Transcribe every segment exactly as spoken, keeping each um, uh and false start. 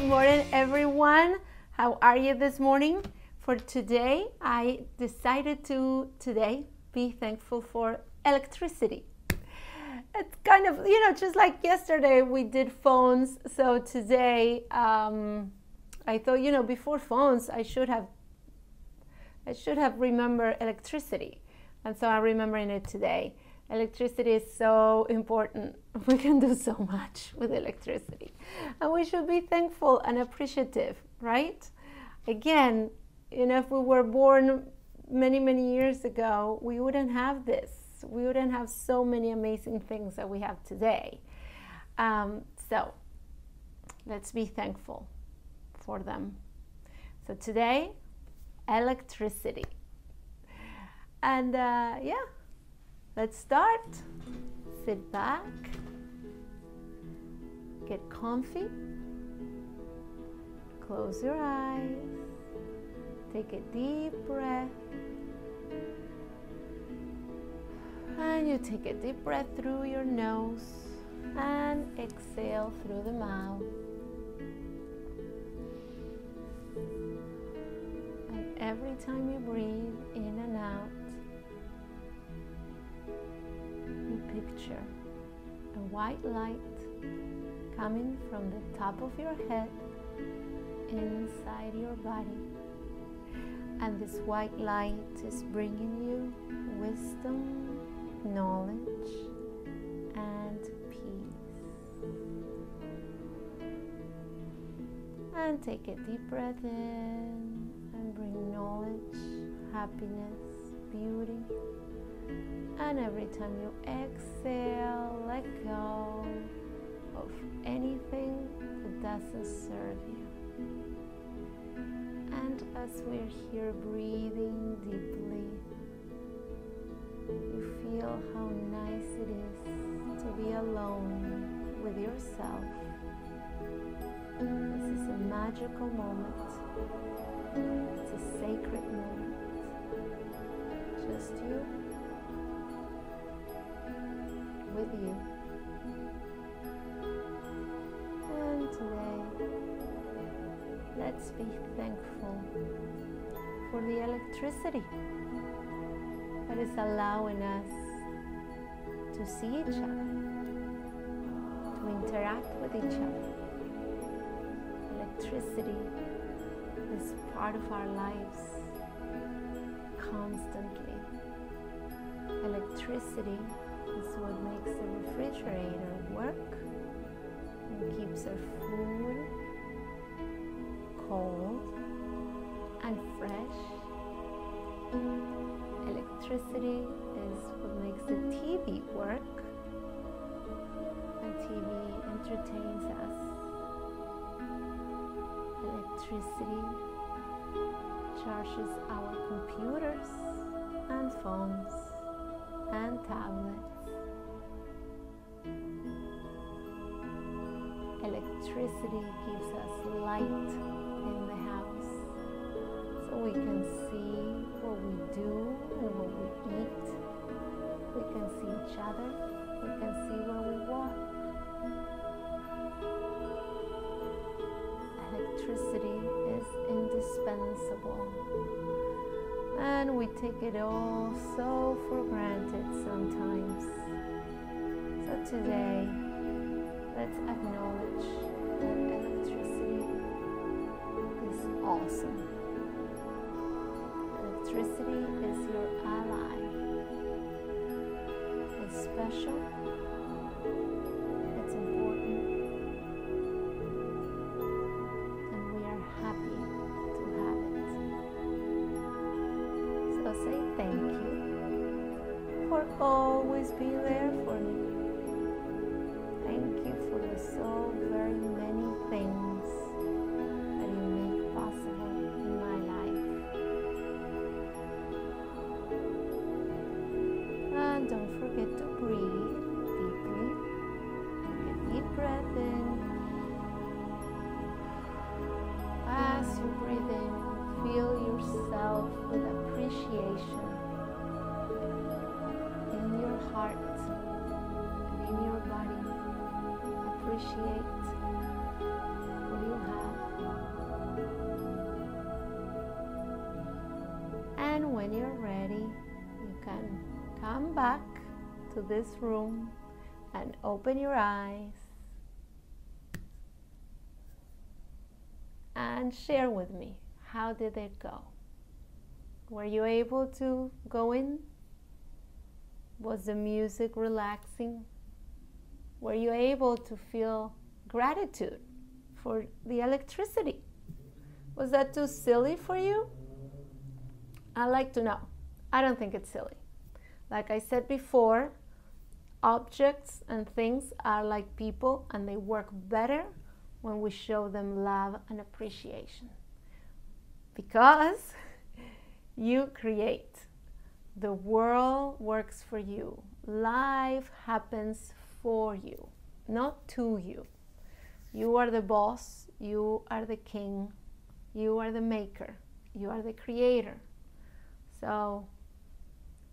Good morning, everyone. How are you this morning? For today, I decided to today be thankful for electricity. It's kind of, you know, just like yesterday we did phones. So today, um, I thought, you know, before phones, I should have, I should have remembered electricity. And so I'm remembering it today. Electricity is so important. We can do so much with electricity. And we should be thankful and appreciative, right? Again, you know, if we were born many, many years ago, we wouldn't have this. We wouldn't have so many amazing things that we have today. Um, so let's be thankful for them. So today, electricity. And uh, yeah. Let's start. Sit back, get comfy, close your eyes, take a deep breath, and you take a deep breath through your nose and exhale through the mouth, and every time you breathe in and out, picture a white light coming from the top of your head inside your body, and this white light is bringing you wisdom, knowledge, and peace. And take a deep breath in and bring knowledge, happiness, beauty. And every time you exhale, let go of anything that doesn't serve you. And as we're here breathing deeply, you feel how nice it is to be alone with yourself. This is a magical moment. It's a sacred moment. Just you. With you. And today, let's be thankful for the electricity that is allowing us to see each other, to interact with each other. Electricity is part of our lives constantly. Electricity is what makes the refrigerator work and keeps our food cold and fresh. Electricity is what makes the T V work, and T V entertains us. Electricity charges our computers and phones and tablets. Electricity gives us light in the house, so we can see what we do and what we eat. We can see each other. We can see where we walk. Electricity is indispensable, and we take it all so for granted sometimes. So today, let's acknowledge that electricity is awesome. Electricity is your ally. It's special. It's important. And we are happy to have it. So say thank you for always being there for me. So very many things that you make possible in my life. And don't forget to breathe deeply. Take a deep breath in. As you breathe in, feel yourself with appreciation in your heart. Appreciate what you have. when you're ready, you can come back to this room and open your eyes and share with me, how did it go? Were you able to go in? Was the music relaxing? Were you able to feel gratitude for the electricity? Was that too silly for you? I'd like to know. I don't think it's silly. Like I said before, objects and things are like people, and they work better when we show them love and appreciation. Because you create. The world works for you. Life happens for you, not to you. You are the boss. You are the king. You are the maker. You are the creator. So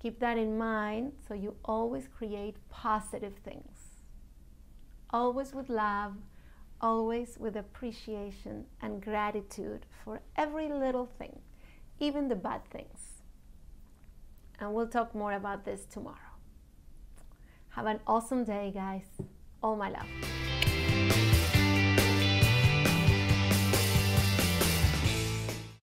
keep that in mind, so you always create positive things. Always with love, always with appreciation and gratitude for every little thing, even the bad things. And we'll talk more about this tomorrow. Have an awesome day, guys. All my love.